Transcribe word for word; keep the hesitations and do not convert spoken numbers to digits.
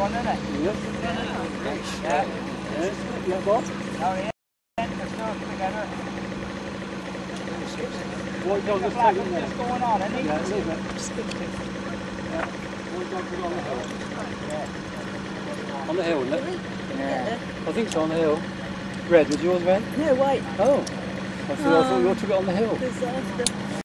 On the hill, isn't it? Yeah. I think it's on the hill. Red, was yours red? No, white. Oh. I thought, oh. I thought you all took it on the hill. Disaster.